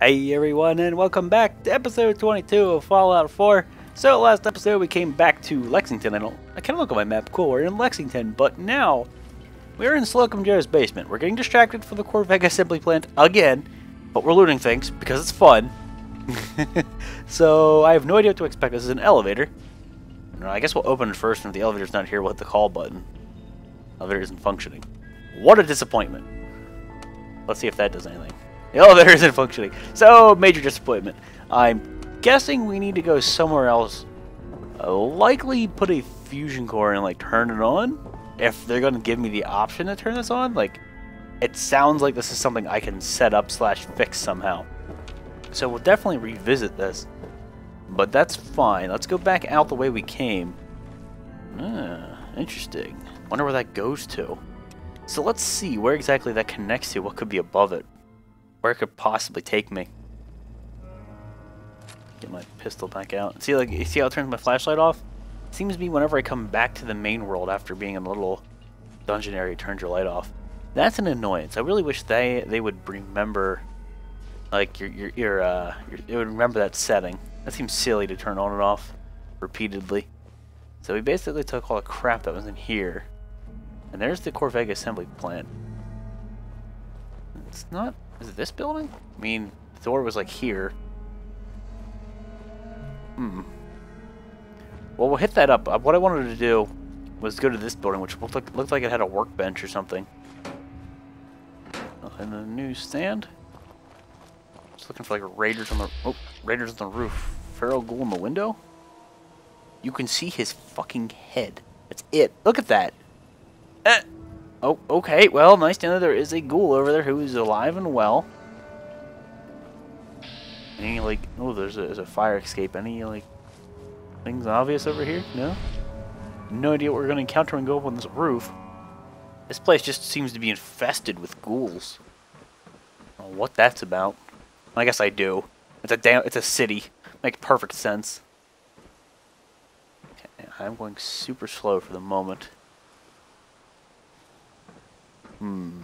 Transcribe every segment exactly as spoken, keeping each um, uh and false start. Hey everyone, and welcome back to episode twenty-two of Fallout four. So last episode we came back to Lexington. I don't, I can't look at my map. Cool, we're in Lexington, but now we're in Slocum Jones' basement. We're getting distracted for the Corvega Assembly Plant again, but we're looting things because it's fun. So I have no idea what to expect. This is an elevator. I guess we'll open it first, and if the elevator's not here, we'll hit the call button. Elevator isn't functioning. What a disappointment. Let's see if that does anything. The elevator isn't functioning. So, major disappointment. I'm guessing we need to go somewhere else. I'll likely put a fusion core and, like, turn it on. If they're going to give me the option to turn this on, like, it sounds like this is something I can set up slash fix somehow. So we'll definitely revisit this. But that's fine. Let's go back out the way we came. Ah, interesting. Wonder where that goes to. So let's see where exactly that connects to. What could be above it? Where it could possibly take me. Get my pistol back out. See, like, you see how it turns my flashlight off? It seems to be whenever I come back to the main world after being in a little dungeon area, it turns your light off. That's an annoyance. I really wish they they would remember, like, your your your uh, your, it would remember that setting. That seems silly to turn on and off repeatedly. So we basically took all the crap that was in here, and there's the Corvega Assembly Plant. It's not. Is it this building? I mean, the door was like here. Hmm. Well, we'll hit that up. What I wanted to do was go to this building, which looked like, looked like it had a workbench or something. And a newsstand. Just looking for like raiders on the oh, raiders on the roof. Feral ghoul in the window. You can see his fucking head. That's it. Look at that. Eh. Oh, okay, well, nice to know there is a ghoul over there who is alive and well. Any, like, oh, there's a, there's a fire escape. Any, like, things obvious over here? No? No idea what we're going to encounter when we go up on this roof. This place just seems to be infested with ghouls. I don't know what that's about. I guess I do. It's a damn, it's a city. Makes perfect sense. Okay, I'm going super slow for the moment. Hmm.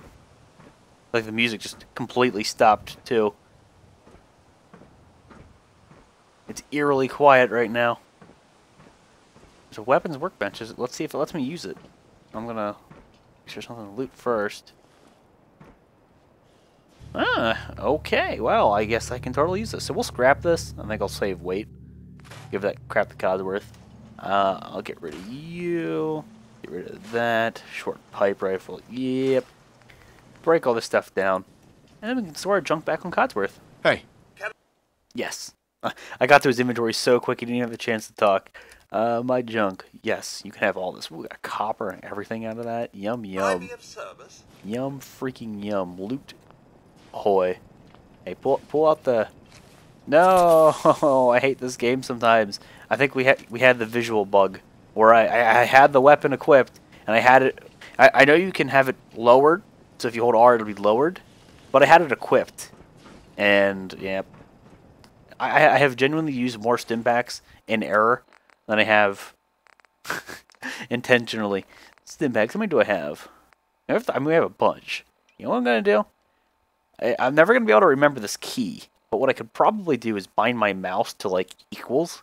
Like the music just completely stopped too. It's eerily quiet right now. There's a weapons workbench. Let's see if it lets me use it. I'm gonna make sure something to loot first. Ah, okay. Well, I guess I can totally use this. So we'll scrap this. I think I'll save weight. Give that crap to Codsworth. Uh, I'll get rid of you. Get rid of that. Short pipe rifle. Yep. Break all this stuff down. And then we can store our junk back on Codsworth. Hey. Yes. I got to his inventory so quick he didn't even have a chance to talk. Uh, my junk. Yes, you can have all this. We got copper and everything out of that. Yum, yum. Yum, freaking yum. Loot. Ahoy. Hey, pull, pull out the... No! I hate this game sometimes. I think we, ha we had the visual bug. Where I, I, I had the weapon equipped, and I had it... I, I know you can have it lowered, so if you hold R, it'll be lowered. But I had it equipped. And, yeah. I, I have genuinely used more stimpaks in error than I have intentionally. Stimpaks, how many do I have? I mean, we have a bunch. You know what I'm going to do? I, I'm never going to be able to remember this key. But what I could probably do is bind my mouse to, like, equals.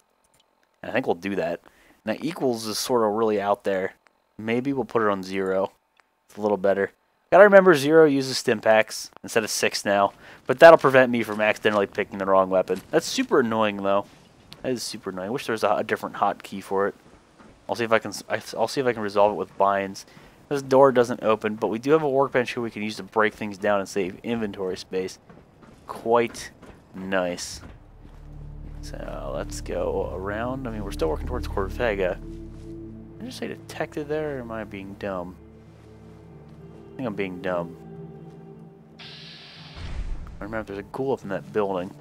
And I think we'll do that. Now, equals is sort of really out there. Maybe we'll put it on zero. It's a little better. Gotta remember zero uses stimpaks instead of six now. But that'll prevent me from accidentally picking the wrong weapon. That's super annoying, though. That is super annoying. I wish there was a, a different hotkey for it. I'll see if I can I'll see if I can resolve it with binds. This door doesn't open, but we do have a workbench here we can use to break things down and save inventory space. Quite nice. So let's go around. I mean, we're still working towards Corvega. Did I just say detected there, or am I being dumb? I think I'm being dumb. I remember there's a ghoul up in that building.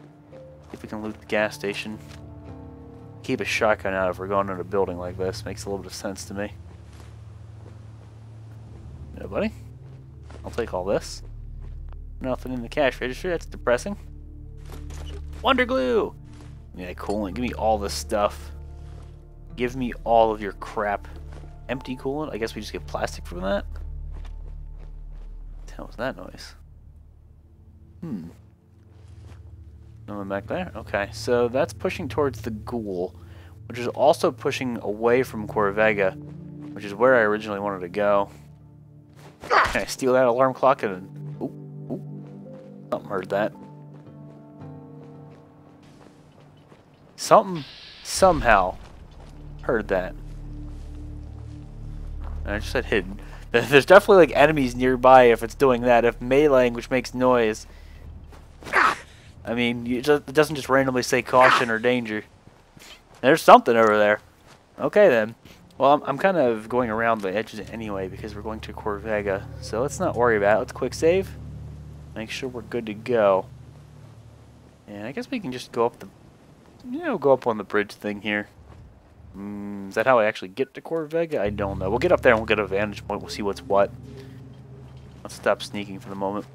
If we can loot the gas station. Keep a shotgun out if we're going into a building like this. Makes a little bit of sense to me. Nobody? I'll take all this. Nothing in the cash register. That's depressing. Wonder glue! Yeah, coolant. Give me all this stuff. Give me all of your crap. Empty coolant? I guess we just get plastic from that? What the hell was that noise? Hmm. No one back there? Okay, so that's pushing towards the ghoul, which is also pushing away from Corvega, which is where I originally wanted to go. Can I steal that alarm clock and... Ooh, ooh. Something heard that. Something, somehow, heard that. I just said hidden. There's definitely like enemies nearby if it's doing that. If melee, which makes noise, I mean, you just, it doesn't just randomly say caution or danger. There's something over there. Okay then. Well, I'm, I'm kind of going around the edges anyway because we're going to Corvega. So let's not worry about it. Let's quick save. Make sure we're good to go. And I guess we can just go up the, you know, go up on the bridge thing here. Mm, is that how I actually get to Corvega? I don't know. We'll get up there and we'll get a vantage point. We'll see what's what. Let's stop sneaking for the moment.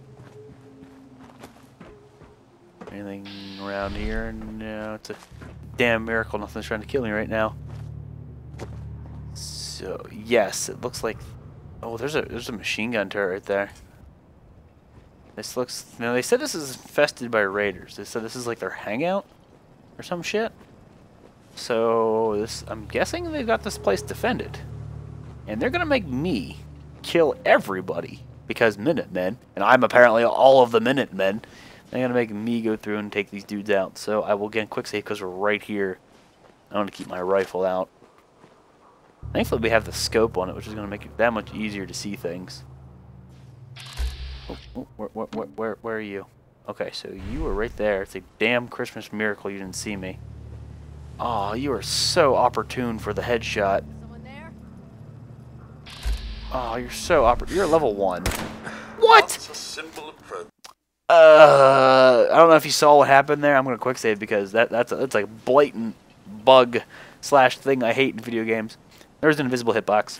Anything around here? No, it's a damn miracle nothing's trying to kill me right now. So, yes, it looks like... Oh, there's a there's a machine gun turret right there. This looks... Now, they said this is infested by raiders. They said this is like their hangout or some shit. So, this, I'm guessing they've got this place defended. And they're going to make me kill everybody because Minutemen, and I'm apparently all of the Minutemen, they're going to make me go through and take these dudes out. So, I will get a quick save because we're right here. I want to keep my rifle out. Thankfully, we have the scope on it, which is going to make it that much easier to see things. Oh, oh, where, where, where, where are you? Okay, so you were right there. It's a damn Christmas miracle you didn't see me. Aw, oh, you are so opportune for the headshot. Someone there? Oh, you're so oppor- You're level one. What? Uh, I don't know if you saw what happened there. I'm gonna quick save because that that's a, that's a blatant bug slash thing I hate in video games. There's an invisible hitbox.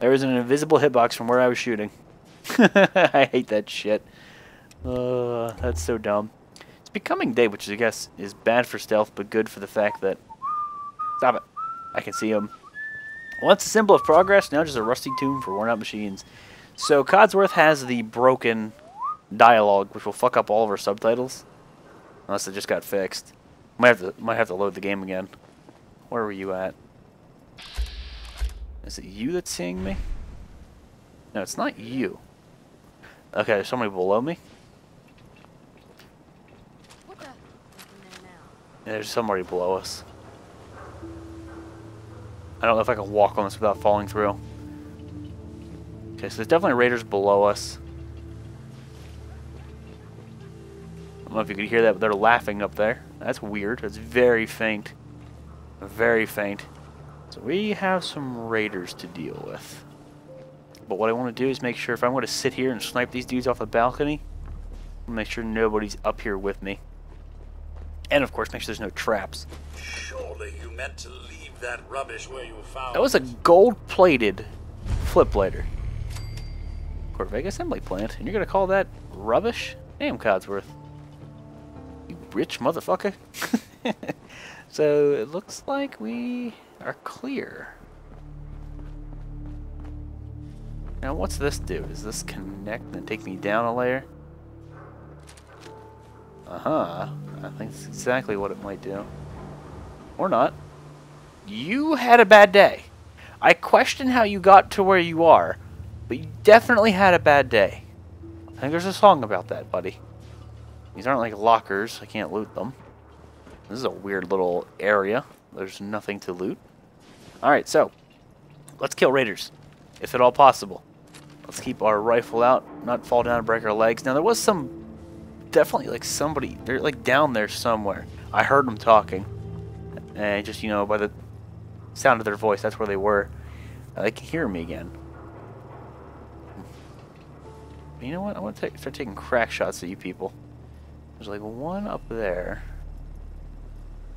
There is an invisible hitbox from where I was shooting. I hate that shit. Uh, that's so dumb. Becoming day, which I guess is bad for stealth, but good for the fact that... Stop it. I can see him. Well, that's a symbol of progress, now just a rusty tomb for worn-out machines. So, Codsworth has the broken dialogue, which will fuck up all of our subtitles. Unless it just got fixed. Might have to, might have to load the game again. Where were you at? Is it you that's seeing me? No, it's not you. Okay, there's somebody below me. There's somebody below us. I don't know if I can walk on this without falling through. Okay, so there's definitely raiders below us. I don't know if you could hear that, but they're laughing up there. That's weird. It's very faint. Very faint. So we have some raiders to deal with. But what I want to do is make sure if I'm going to sit here and snipe these dudes off the balcony, make sure nobody's up here with me. And of course, make sure there's no traps. Surely you meant to leave that rubbish where you found. That was a gold-plated flip lighter. Corvega Assembly Plant, and you're gonna call that rubbish? Damn, Codsworth, you rich motherfucker. So it looks like we are clear. Now, what's this do? Does this connect and take me down a layer? Uh-huh. I think that's exactly what it might do. Or not. You had a bad day. I question how you got to where you are, but you definitely had a bad day. I think there's a song about that, buddy. These aren't like lockers. I can't loot them. This is a weird little area. There's nothing to loot. Alright, so. Let's kill raiders. If at all possible. Let's keep our rifle out. Not fall down and break our legs. Now, there was some... Definitely like somebody, they're like down there somewhere. I heard them talking, and just, you know, by the sound of their voice, that's where they were. Uh, they can hear me again. But you know what? I want to start taking crack shots at you people. There's like one up there.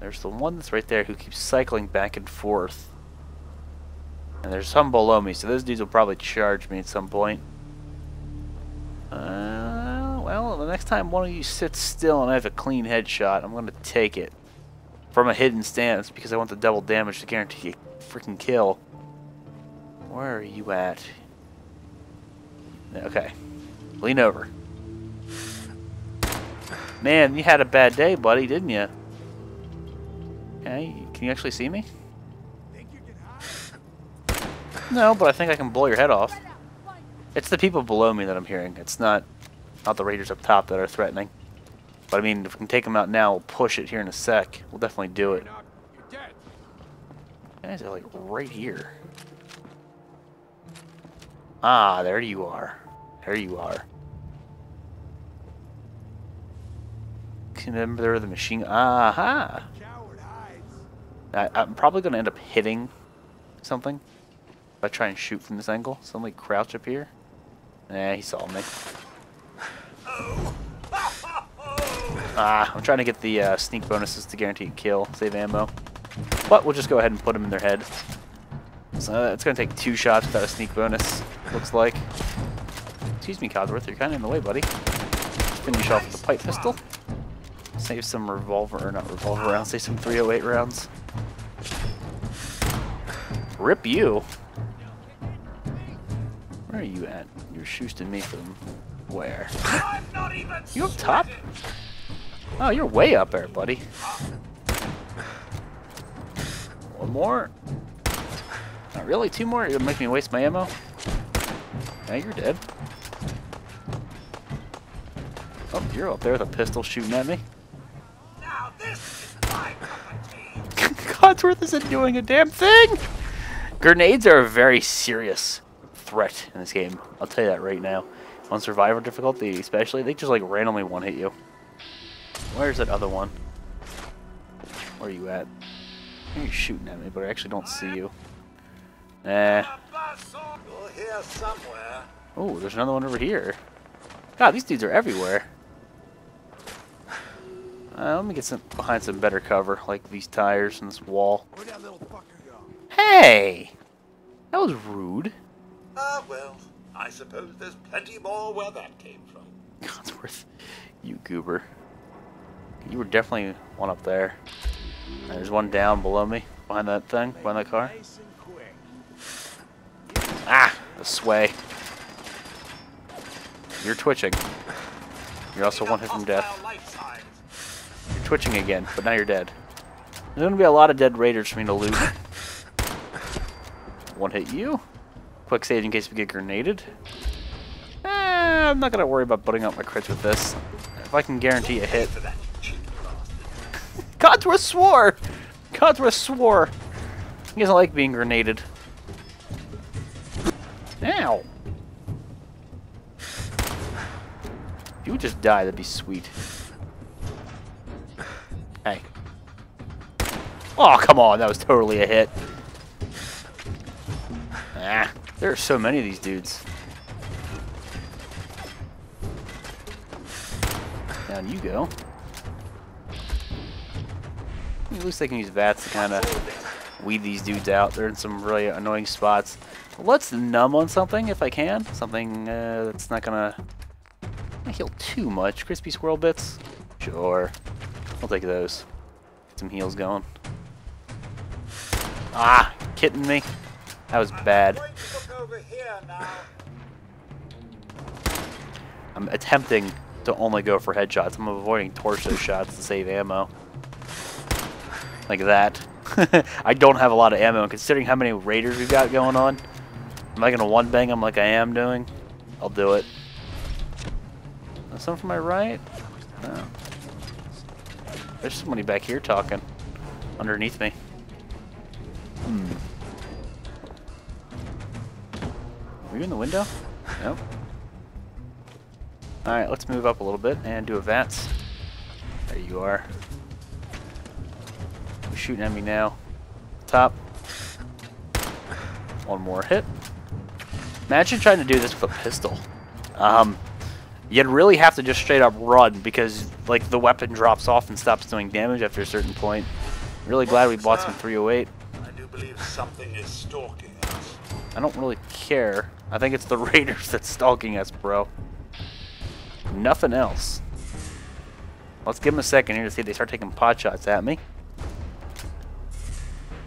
There's the one that's right there who keeps cycling back and forth. And there's some below me, so those dudes will probably charge me at some point. Uh. Well, the next time one of you sits still and I have a clean headshot, I'm going to take it from a hidden stance because I want the double damage to guarantee a freaking kill. Where are you at? Okay. Lean over. Man, you had a bad day, buddy, didn't you? Okay, can you actually see me? No, but I think I can blow your head off. It's the people below me that I'm hearing. It's not, not the raiders up top that are threatening. But I mean, if we can take them out now, we'll push it here in a sec. We'll definitely do it. Guys are like right here. Ah, there you are. There you are. Remember the machine? Aha! I, I'm probably going to end up hitting something. If I try and shoot from this angle, somebody crouch up here. Nah, he saw me. Ah, I'm trying to get the uh, sneak bonuses to guarantee kill, save ammo. But we'll just go ahead and put him in their head. So uh, it's going to take two shots without a sneak bonus, looks like. Excuse me, Codsworth, you're kind of in the way, buddy. Finish off with the pipe pistol. Save some revolver, or not revolver rounds, save some three oh eight rounds. Rip you! Where are you at? You're shooting me from where? You up top? Oh, you're way up there, buddy. One more? Not really, two more? You're gonna make me waste my ammo? Now you're dead. Oh, you're up there with a pistol shooting at me. Codsworth isn't doing a damn thing! Grenades are a very serious threat in this game. I'll tell you that right now. On survivor difficulty especially, they just like randomly one-hit you. Where's that other one? Where are you at? You're shooting at me, but I actually don't see you. Eh. Oh, there's another one over here. God, these dudes are everywhere. Uh, let me get some behind some better cover, like these tires and this wall. Hey! That was rude. Ah, uh, well, I suppose there's plenty more where that came from. Codsworth, you goober. You were definitely one up there. There's one down below me, behind that thing, behind that car. Ah, the sway. You're twitching. You're also one hit from death. You're twitching again, but now you're dead. There's going to be a lot of dead raiders for me to loot. One hit you. Quick save in case we get grenaded. Eh, I'm not going to worry about putting up my crits with this. If I can guarantee a hit. Codsworth swore! Codsworth swore! He doesn't like being grenaded. Ow! If you would just die, that'd be sweet. Hey. Oh, come on, that was totally a hit. Ah, there are so many of these dudes. Down you go. At least they can use vats to kind of weed these dudes out. They're in some really annoying spots. Let's numb on something if I can. Something uh, that's not gonna heal too much. Crispy squirrel bits? Sure. I'll take those. Get some heals going. Ah! Kidding me? That was bad. I'm attempting to only go for headshots. I'm avoiding torso shots to save ammo. Like that. I don't have a lot of ammo, and considering how many raiders we've got going on, am I going to one-bang them like I am doing? I'll do it. Some from my right? No. There's somebody back here talking. Underneath me. Hmm. Were you in the window? Nope. Alright, let's move up a little bit and do a VATS. There you are. Shooting at me now. Top. One more hit. Imagine trying to do this with a pistol. Um, you'd really have to just straight up run because like the weapon drops off and stops doing damage after a certain point. Really glad we bought some three oh eight. I do believe something is stalking us. I don't really care. I think it's the raiders that's stalking us, bro. Nothing else. Let's give them a second here to see if they start taking pot shots at me.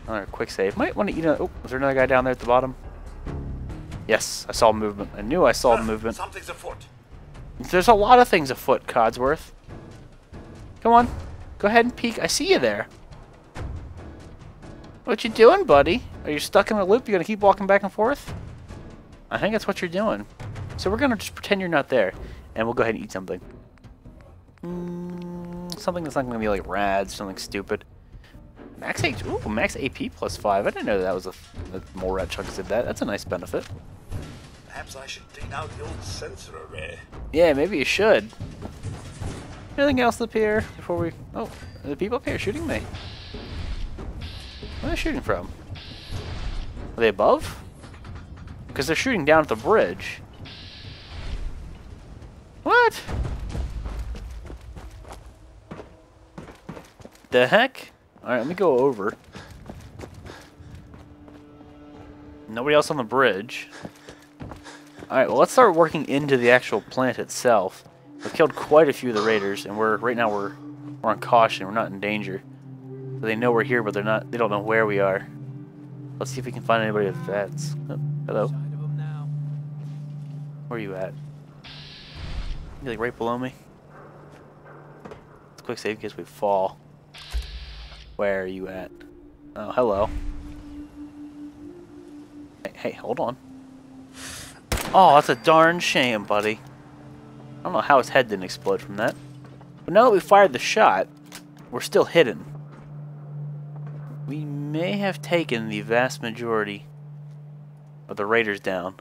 Another quick save. Might want to eat a... Oh, was there another guy down there at the bottom? Yes, I saw movement. I knew I saw uh, movement. Something's afoot. There's a lot of things afoot, Codsworth. Come on. Go ahead and peek. I see you there. What you doing, buddy? Are you stuck in a loop? You're going to keep walking back and forth? I think that's what you're doing. So we're going to just pretend you're not there. And we'll go ahead and eat something. Mm, something that's not going to be like rads, something stupid. Max H, ooh, max A P plus five. I didn't know that was a... That more red chunks did that. That's a nice benefit. Perhaps I should clean out the old sensor array. Yeah, maybe you should. Anything else up here before we... Oh, the people up here shooting me. Where are they shooting from? Are they above? Because they're shooting down at the bridge. What? The heck? Alright, let me go over. Nobody else on the bridge. Alright, well let's start working into the actual plant itself. We've killed quite a few of the raiders, and we're right now we're we're on caution. We're not in danger. So they know we're here, but they're not. They don't know where we are. Let's see if we can find anybody with vets. Oh, hello. Where are you at? You like right below me? Let's quick save in case we fall. Where are you at? Oh, hello. Hey, hey, hold on. Oh, that's a darn shame, buddy. I don't know how his head didn't explode from that. But now that we fired the shot, we're still hidden. We may have taken the vast majority of the raiders down.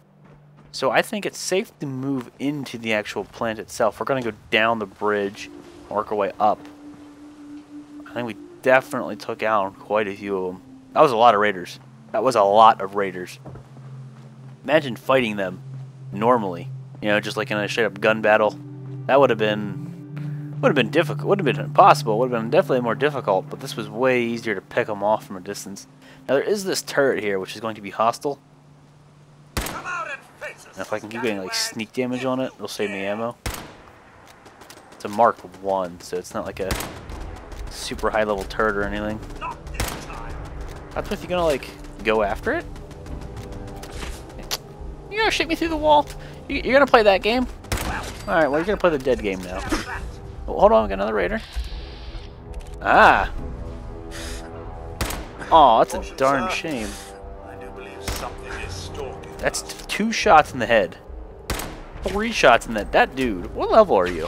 So I think it's safe to move into the actual plant itself. We're going to go down the bridge and work our way up. I think we definitely took out quite a few of them. That was a lot of raiders. That was a lot of raiders. Imagine fighting them normally. You know, just like in a straight-up gun battle, that would have been would have been difficult. Would have been impossible. Would have been definitely more difficult. But this was way easier to pick them off from a distance. Now there is this turret here, which is going to be hostile. Come out and face us, and if I can keep getting like sneak damage on it, it'll save me ammo. It's a Mark One, so it's not like a super high-level turret or anything. That's if you're gonna like go after it. You gonna shoot me through the wall? You're gonna play that game? Alright, well, you're gonna play the dead game now. Well, hold on, we got another raider. Ah! Oh, that's a darn shame. That's two shots in the head. Three shots in the head. That dude, what level are you?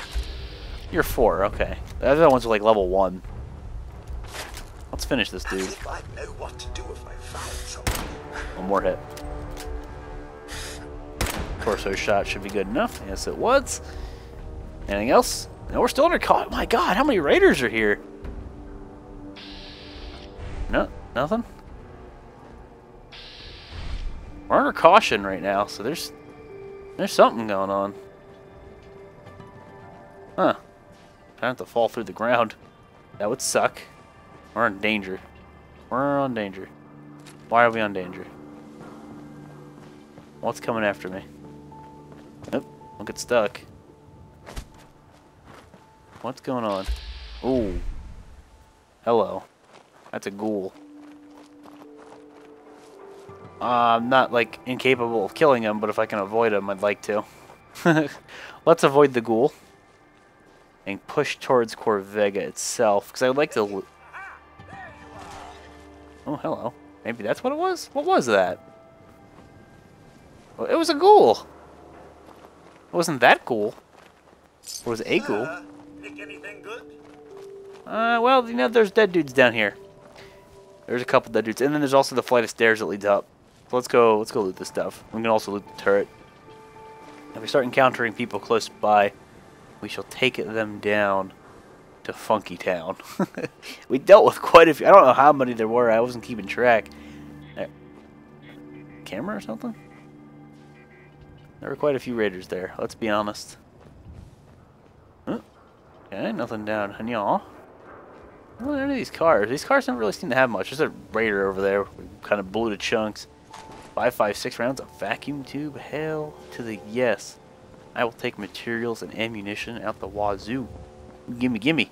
You're four, okay. The other ones are like level one. Let's finish this dude. One more hit. Torso shot should be good enough. Yes, it was. Anything else? No, we're still under caught. My God, how many raiders are here? No, nothing. We're under caution right now, so there's there's something going on. Huh? I have to fall through the ground. That would suck. We're in danger. We're on danger. Why are we on danger? What's coming after me? Nope, don't get stuck. What's going on? Ooh. Hello. That's a ghoul. Uh, I'm not, like, incapable of killing him, but if I can avoid him, I'd like to. Let's avoid the ghoul. And push towards Corvega itself, because I would like to... Oh, hello. Maybe that's what it was? What was that? Well, it was a ghoul! It wasn't that ghoul. It was a ghoul. Uh, pick anything good? Uh, well, you know, there's dead dudes down here. There's a couple dead dudes, and then there's also the flight of stairs that leads up. So let's go. Let's go loot this stuff. We can also loot the turret. If we start encountering people close by, we shall take them down to Funky Town. We dealt with quite a few. I don't know how many there were. I wasn't keeping track. There. Camera or something? There were quite a few raiders there, let's be honest. Huh? Okay, nothing down. And y'all? What are these cars? These cars don't really seem to have much. There's a raider over there. We kind of blew to chunks. Five, five, six rounds of vacuum tube. Hell to the yes. I will take materials and ammunition out the wazoo. Gimme, gimme.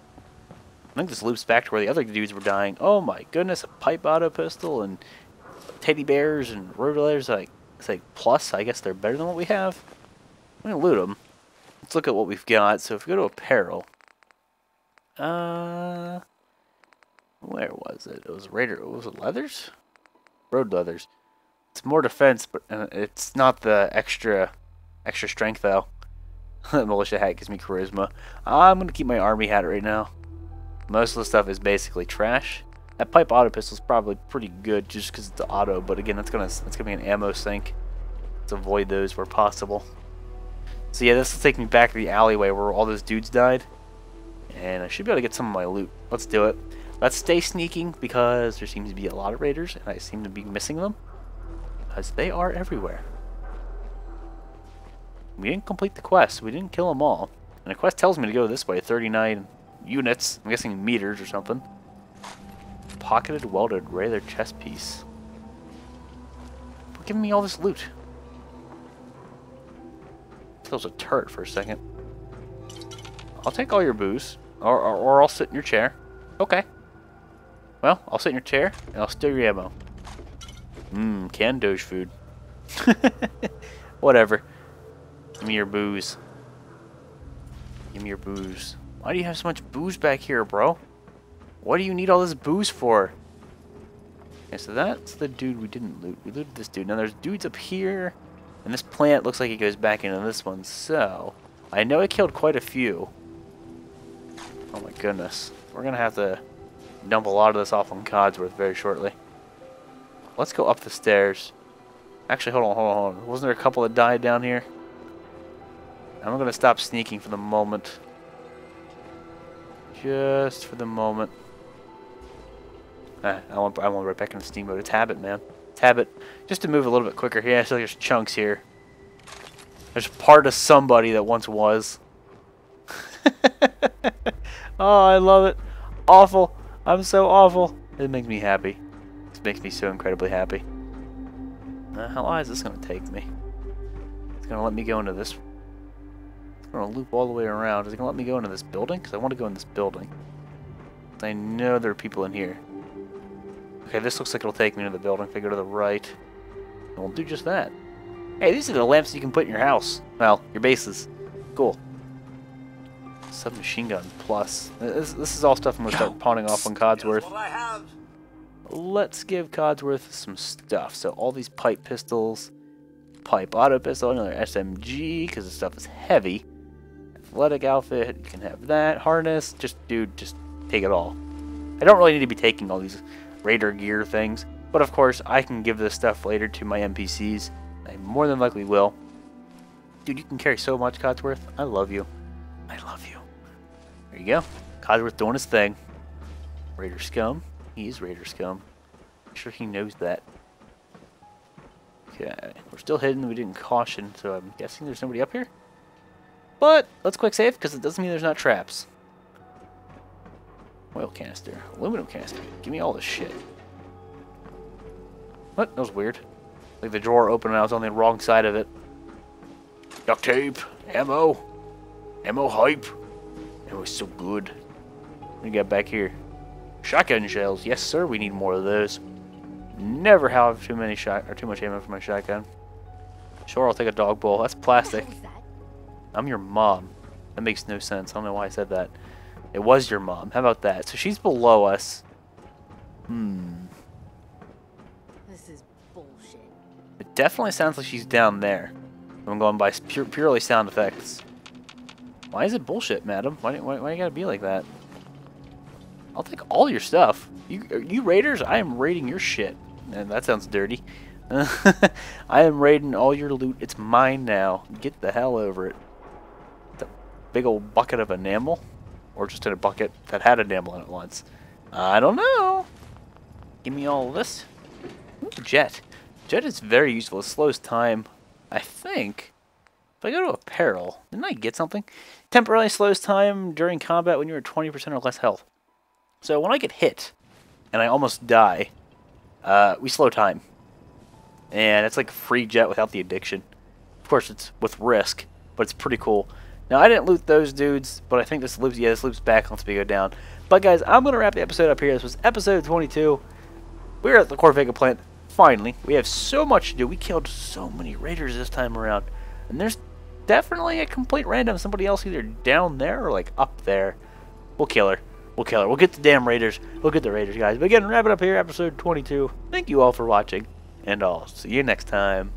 I think this loops back to where the other dudes were dying. Oh my goodness, a pipe auto pistol and teddy bears and rotolators. Like, it's like plus, I guess they're better than what we have. I'm going to loot them. Let's look at what we've got. So if we go to apparel, Uh, where was it? It was Raider. Was it Leathers? Road Leathers. It's more defense, but uh, it's not the extra, extra strength though. That militia hat gives me charisma. I'm gonna keep my army hat right now. Most of the stuff is basically trash. That pipe auto pistol is probably pretty good just because it's auto, but again, that's gonna that's gonna be an ammo sink. Let's avoid those where possible. So yeah, this will take me back to the alleyway where all those dudes died, and I should be able to get some of my loot. Let's do it. Let's stay sneaking because there seems to be a lot of raiders, and I seem to be missing them because they are everywhere. We didn't complete the quest. We didn't kill them all. And the quest tells me to go this way. thirty-nine units. I'm guessing meters or something. Pocketed welded Raider chest piece. They're giving me all this loot. That was a turret for a second. I'll take all your booze. Or, or, or I'll sit in your chair. Okay. Well, I'll sit in your chair and I'll steal your ammo. Mmm, canned doge food. Whatever. Give me your booze. Give me your booze. Why do you have so much booze back here, bro? What do you need all this booze for? Okay, so that's the dude we didn't loot. We looted this dude. Now there's dudes up here, and this plant looks like it goes back into this one. So I know I killed quite a few. Oh my goodness. We're gonna have to dump a lot of this off on Codsworth very shortly. Let's go up the stairs. Actually, hold on, hold on, hold on. Wasn't there a couple that died down here? I'm gonna stop sneaking for the moment. Just for the moment. Ah, I want I want right back into steamboat. It's habit, man. It's habit. Just to move a little bit quicker here. I feel like there's chunks here. There's part of somebody that once was. Oh, I love it. Awful. I'm so awful. It makes me happy. It makes me so incredibly happy. Uh, how long is this gonna take me? It's gonna let me go into this. I'm going to loop all the way around. Is it going to let me go into this building? Because I want to go in this building. I know there are people in here. Okay, this looks like it'll take me to the building if I go to the right. And we'll do just that. Hey, these are the lamps you can put in your house. Well, your bases. Cool. Submachine gun plus. This, this is all stuff I'm going to start pawning off on Codsworth. Let's give Codsworth some stuff. So all these pipe pistols. Pipe auto pistol. Another S M G because the stuff is heavy. Athletic outfit, you can have that. Harness, just, dude, just take it all. I don't really need to be taking all these raider gear things, but of course, I can give this stuff later to my N P Cs. I more than likely will. Dude, you can carry so much, Codsworth. I love you. I love you. There you go. Codsworth doing his thing. Raider scum. He is raider scum. I'm sure he knows that. Okay, we're still hidden. We didn't caution, so I'm guessing there's nobody up here. But let's quick save because it doesn't mean there's not traps. Oil canister, aluminum canister. Give me all this shit. What? That was weird. Like the drawer opened and I was on the wrong side of it. Duct tape, ammo, ammo hype. It was so good. What do you got back here? Shotgun shells. Yes, sir. We need more of those. Never have too many shot or too much ammo for my shotgun. Sure, I'll take a dog bowl. That's plastic. I'm your mom. That makes no sense. I don't know why I said that. It was your mom. How about that? So she's below us. Hmm. This is bullshit. It definitely sounds like she's down there. I'm going by pure, purely sound effects. Why is it bullshit, madam? Why, why, why you gotta be like that? I'll take all your stuff. You, you raiders? I am raiding your shit. And that sounds dirty. I am raiding all your loot. It's mine now. Get the hell over it. Big old bucket of enamel, or just in a bucket that had enamel in it once. I don't know. Give me all of this. Ooh, jet. Jet is very useful. It slows time. I think. If I go to apparel, didn't I get something? Temporarily slows time during combat when you're at twenty percent or less health. So when I get hit, and I almost die, uh, we slow time. And it's like free jet without the addiction. Of course, it's with risk, but it's pretty cool. Now, I didn't loot those dudes, but I think this loops, yeah, this loops back once we go down. But guys, I'm going to wrap the episode up here. This was episode twenty-two. We're at the Corvega plant, finally. We have so much to do. We killed so many raiders this time around. And there's definitely a complete random somebody else either down there or like up there. We'll kill her. We'll kill her. We'll get the damn Raiders. We'll get the Raiders, guys. But again, wrap it up here, episode twenty-two. Thank you all for watching, and I'll see you next time.